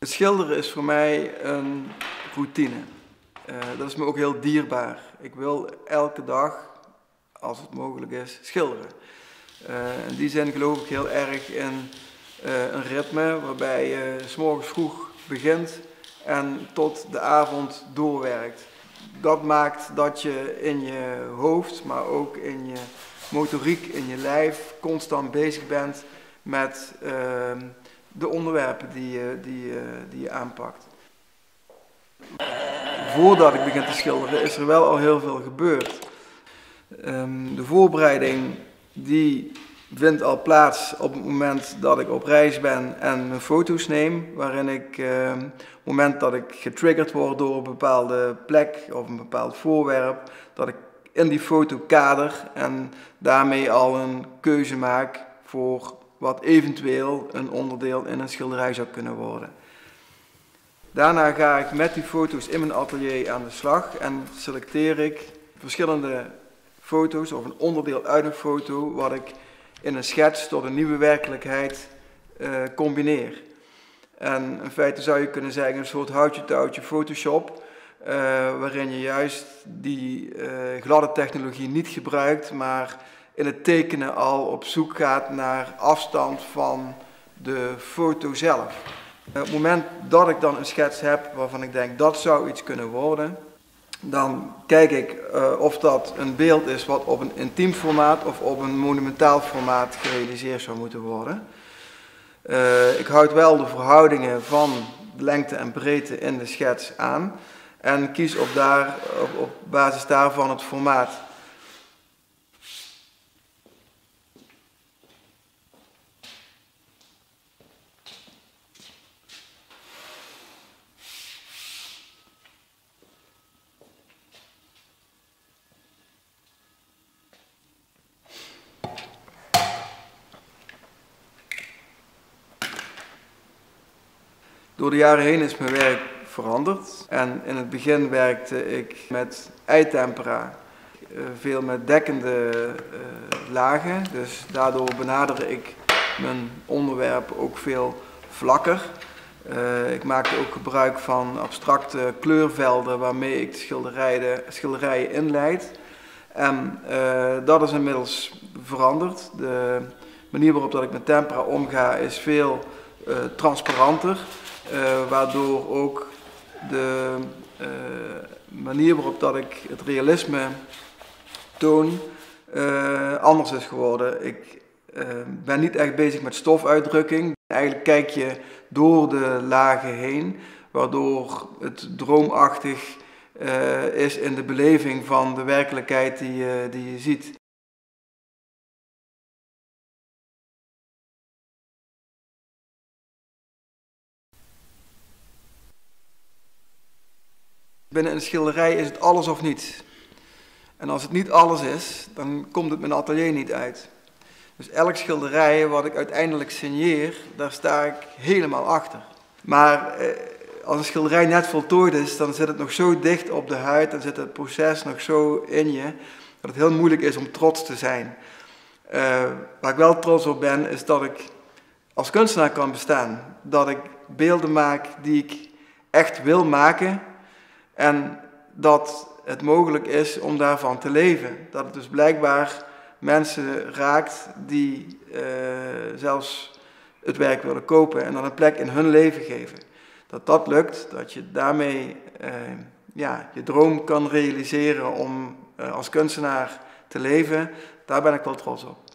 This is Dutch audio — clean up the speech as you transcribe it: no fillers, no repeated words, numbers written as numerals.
Het schilderen is voor mij een routine. Dat is me ook heel dierbaar. Ik wil elke dag, als het mogelijk is, schilderen. In die zin geloof ik heel erg in een ritme waarbij je 's morgens vroeg begint en tot de avond doorwerkt. Dat maakt dat je in je hoofd, maar ook in je motoriek, in je lijf, constant bezig bent met de onderwerpen die je aanpakt. Voordat ik begin te schilderen is er wel al heel veel gebeurd. De voorbereiding die vindt al plaats op het moment dat ik op reis ben en mijn foto's neem, waarin ik op het moment dat ik getriggerd word door een bepaalde plek of een bepaald voorwerp, dat ik in die foto kader en daarmee al een keuze maak voor wat eventueel een onderdeel in een schilderij zou kunnen worden. Daarna ga ik met die foto's in mijn atelier aan de slag en selecteer ik verschillende foto's of een onderdeel uit een foto wat ik in een schets tot een nieuwe werkelijkheid combineer. En in feite zou je kunnen zeggen een soort houtje-touwtje Photoshop, waarin je juist die gladde technologie niet gebruikt, maar in het tekenen al op zoek gaat naar afstand van de foto zelf. Op het moment dat ik dan een schets heb waarvan ik denk dat zou iets kunnen worden, dan kijk ik of dat een beeld is wat op een intiem formaat of op een monumentaal formaat gerealiseerd zou moeten worden. Ik houd wel de verhoudingen van lengte en breedte in de schets aan en kies op basis daarvan het formaat. Door de jaren heen is mijn werk veranderd en in het begin werkte ik met eitempera, veel met dekkende lagen, dus daardoor benaderde ik mijn onderwerp ook veel vlakker. Ik maakte ook gebruik van abstracte kleurvelden waarmee ik schilderijen inleid en dat is inmiddels veranderd. De manier waarop dat ik met tempera omga is veel transparanter. Waardoor ook de manier waarop dat ik het realisme toon anders is geworden. Ik ben niet echt bezig met stofuitdrukking. Eigenlijk kijk je door de lagen heen, waardoor het droomachtig is in de beleving van de werkelijkheid die je ziet. Binnen een schilderij is het alles of niets. En als het niet alles is, dan komt het mijn atelier niet uit. Dus elk schilderij wat ik uiteindelijk signeer, daar sta ik helemaal achter. Maar als een schilderij net voltooid is, dan zit het nog zo dicht op de huid, dan zit het proces nog zo in je, dat het heel moeilijk is om trots te zijn. Waar ik wel trots op ben, is dat ik als kunstenaar kan bestaan. Dat ik beelden maak die ik echt wil maken. En dat het mogelijk is om daarvan te leven. Dat het dus blijkbaar mensen raakt die zelfs het werk willen kopen en dan een plek in hun leven geven. Dat dat lukt, dat je daarmee je droom kan realiseren om als kunstenaar te leven, daar ben ik wel trots op.